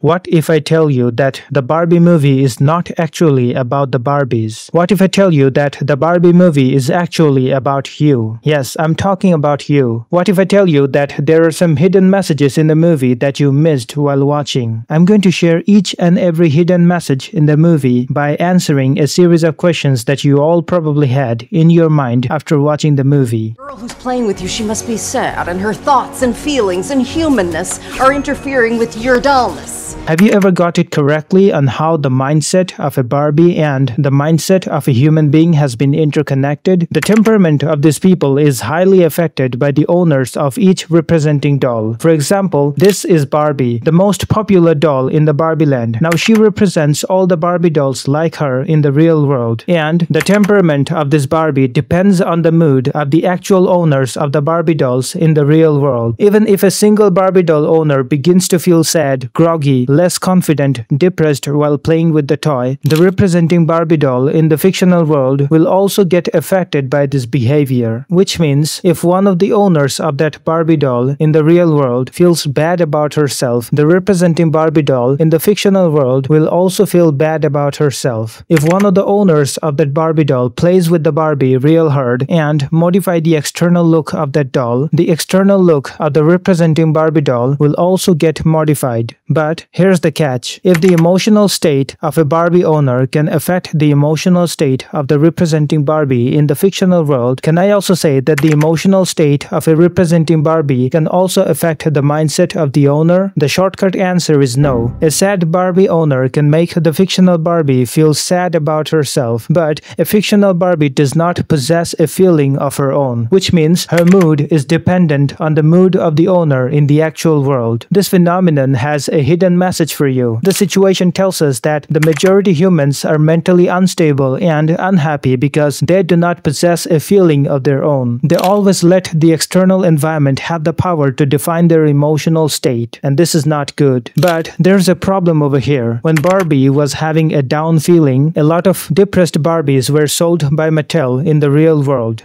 What if I tell you that the Barbie movie is not actually about the Barbies? What if I tell you that the Barbie movie is actually about you? Yes, I'm talking about you. What if I tell you that there are some hidden messages in the movie that you missed while watching? I'm going to share each and every hidden message in the movie by answering a series of questions that you all probably had in your mind after watching the movie. The girl who's playing with you, she must be sad, and her thoughts and feelings and humanness are interfering with your dullness. Have you ever got it correctly on how the mindset of a Barbie and the mindset of a human being has been interconnected? The temperament of these people is highly affected by the owners of each representing doll. For example, this is Barbie, the most popular doll in the Barbie land. Now she represents all the Barbie dolls like her in the real world. And the temperament of this Barbie depends on the mood of the actual owners of the Barbie dolls in the real world. Even if a single Barbie doll owner begins to feel sad, groggy, less confident, depressed while playing with the toy, the representing Barbie doll in the fictional world will also get affected by this behavior. Which means, if one of the owners of that Barbie doll in the real world feels bad about herself, the representing Barbie doll in the fictional world will also feel bad about herself. If one of the owners of that Barbie doll plays with the Barbie real hard and modify the external look of that doll, the external look of the representing Barbie doll will also get modified. But here's the catch. If the emotional state of a Barbie owner can affect the emotional state of the representing Barbie in the fictional world, can I also say that the emotional state of a representing Barbie can also affect the mindset of the owner? The shortcut answer is no. A sad Barbie owner can make the fictional Barbie feel sad about herself, but a fictional Barbie does not possess a feeling of her own, which means her mood is dependent on the mood of the owner in the actual world. This phenomenon has a hidden message for you. The situation tells us that the majority humans are mentally unstable and unhappy because they do not possess a feeling of their own. They always let the external environment have the power to define their emotional state, and this is not good. But there's a problem over here. When Barbie was having a down feeling, a lot of depressed Barbies were sold by Mattel in the real world.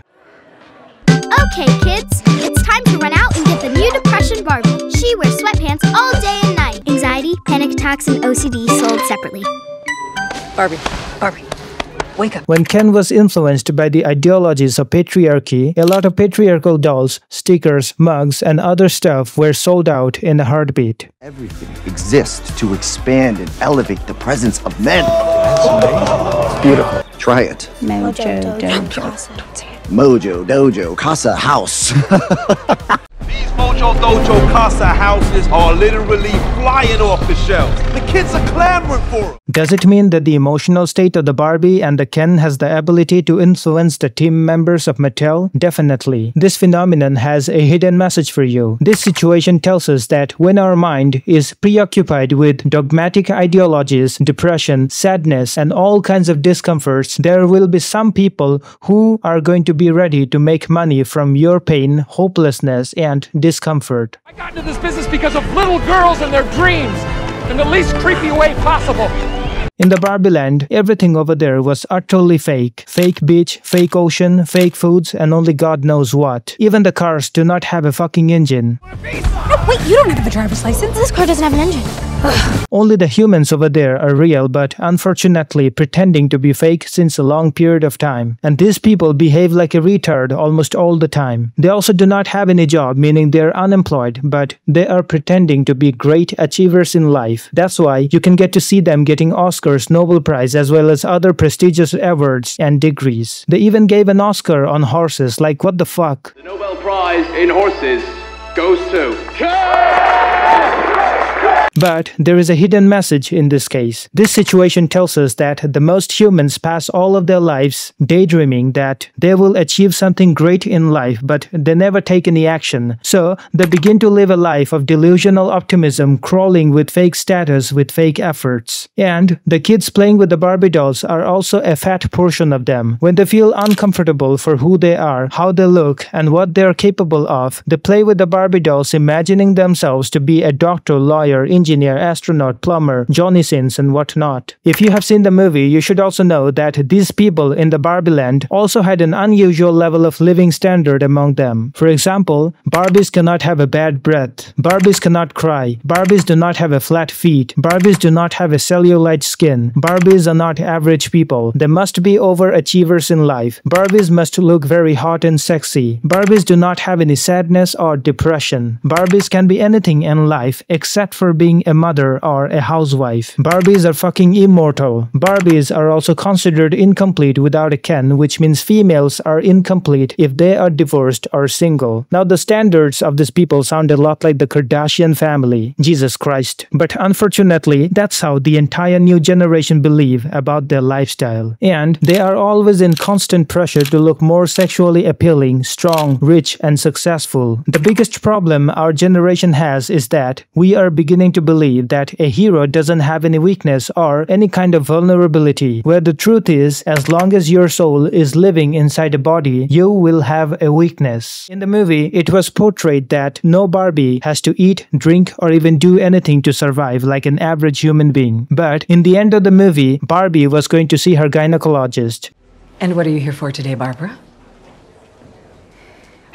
Okay kids, it's time to run out and get the new depression Barbie. She wears sweatpants all day and night. Anxiety, panic attacks, and OCD sold separately. Barbie, Barbie. Wake up. When Ken was influenced by the ideologies of patriarchy, a lot of patriarchal dolls, stickers, mugs, and other stuff were sold out in a heartbeat. Everything exists to expand and elevate the presence of men. It's beautiful. Try it. Mojo Dojo. Mojo Dojo Casa House. These Mojo Dojo Casa houses are literally flying off the shelves. The kids are clamoring for them. Does it mean that the emotional state of the Barbie and the Ken has the ability to influence the team members of Mattel? Definitely. This phenomenon has a hidden message for you. This situation tells us that when our mind is preoccupied with dogmatic ideologies, depression, sadness, and all kinds of discomforts, there will be some people who are going to be ready to make money from your pain, hopelessness, and discomfort. I got into this business because of little girls and their dreams in the least creepy way possible. In the Barbie land, everything over there was utterly fake. Fake beach, fake ocean, fake foods, and only God knows what. Even the cars do not have a fucking engine. Oh, wait, you don't have a driver's license. This car doesn't have an engine. Only the humans over there are real, but unfortunately pretending to be fake since a long period of time. And these people behave like a retard almost all the time. They also do not have any job, meaning they are unemployed, but they are pretending to be great achievers in life. That's why you can get to see them getting Oscars, Nobel Prize, as well as other prestigious awards and degrees. They even gave an Oscar on horses, like what the fuck? The Nobel Prize in horses goes to... But there is a hidden message in this case. This situation tells us that the most humans pass all of their lives daydreaming that they will achieve something great in life, but they never take any action. So they begin to live a life of delusional optimism, crawling with fake status, with fake efforts. And the kids playing with the Barbie dolls are also a fat portion of them. When they feel uncomfortable for who they are, how they look, and what they are capable of, they play with the Barbie dolls, imagining themselves to be a doctor, lawyer, engineer, engineer, astronaut, plumber, Johnny Sins and whatnot. If you have seen the movie, you should also know that these people in the Barbie land also had an unusual level of living standard among them. For example, Barbies cannot have a bad breath, Barbies cannot cry, Barbies do not have a flat feet, Barbies do not have a cellulite skin, Barbies are not average people, they must be overachievers in life, Barbies must look very hot and sexy, Barbies do not have any sadness or depression, Barbies can be anything in life except for being a mother or a housewife, Barbies are fucking immortal, Barbies are also considered incomplete without a Ken, which means females are incomplete if they are divorced or single. Now the standards of these people sound a lot like the Kardashian family, Jesus Christ. But unfortunately, that's how the entire new generation believe about their lifestyle. And they are always in constant pressure to look more sexually appealing, strong, rich, and successful. The biggest problem our generation has is that we are beginning to believe that a hero doesn't have any weakness or any kind of vulnerability, where the truth is, as long as your soul is living inside a body, you will have a weakness. In the movie, it was portrayed that no Barbie has to eat, drink, or even do anything to survive like an average human being. But in the end of the movie, Barbie was going to see her gynecologist. And what are you here for today, Barbara?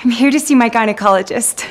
I'm here to see my gynecologist.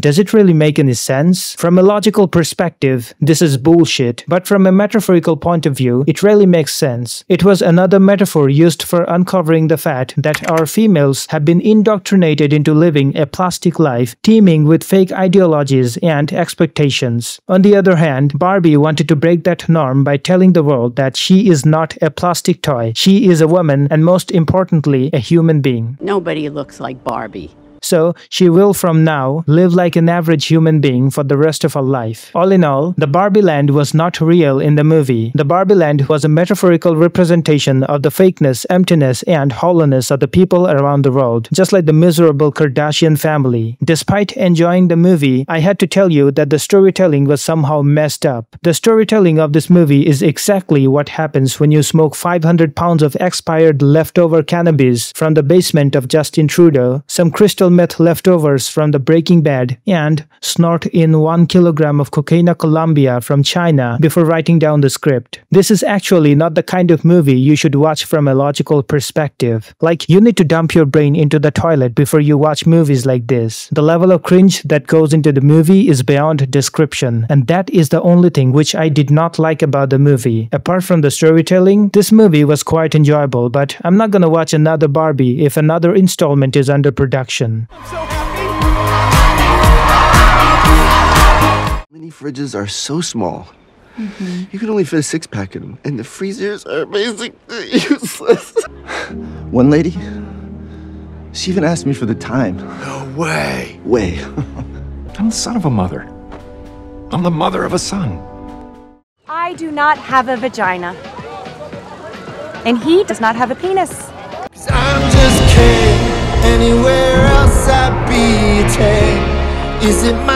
Does it really make any sense? From a logical perspective, this is bullshit, but from a metaphorical point of view, it really makes sense. It was another metaphor used for uncovering the fact that our females have been indoctrinated into living a plastic life, teeming with fake ideologies and expectations. On the other hand, Barbie wanted to break that norm by telling the world that she is not a plastic toy, she is a woman, and most importantly, a human being. Nobody looks like Barbie. So she will from now live like an average human being for the rest of her life. All in all, the Barbie land was not real in the movie. The Barbie land was a metaphorical representation of the fakeness, emptiness, and hollowness of the people around the world, just like the miserable Kardashian family. Despite enjoying the movie, I had to tell you that the storytelling was somehow messed up. The storytelling of this movie is exactly what happens when you smoke 500 pounds of expired leftover cannabis from the basement of Justin Trudeau, some crystal meth leftovers from the Breaking Bad, and snort in 1 kilogram of Cocaina Colombia from China before writing down the script. This is actually not the kind of movie you should watch from a logical perspective. Like, you need to dump your brain into the toilet before you watch movies like this. The level of cringe that goes into the movie is beyond description, and that is the only thing which I did not like about the movie. Apart from the storytelling, this movie was quite enjoyable, but I'm not gonna watch another Barbie if another installment is under production. I'm so happy! Mini fridges are so small. Mm-hmm. You can only fit a six-pack in them, and the freezers are basically useless. One lady, she even asked me for the time. No way! Way. I'm the son of a mother. I'm the mother of a son. I do not have a vagina. And he does not have a penis. I'm just kidding. Anywhere else I'd be, take. Is it my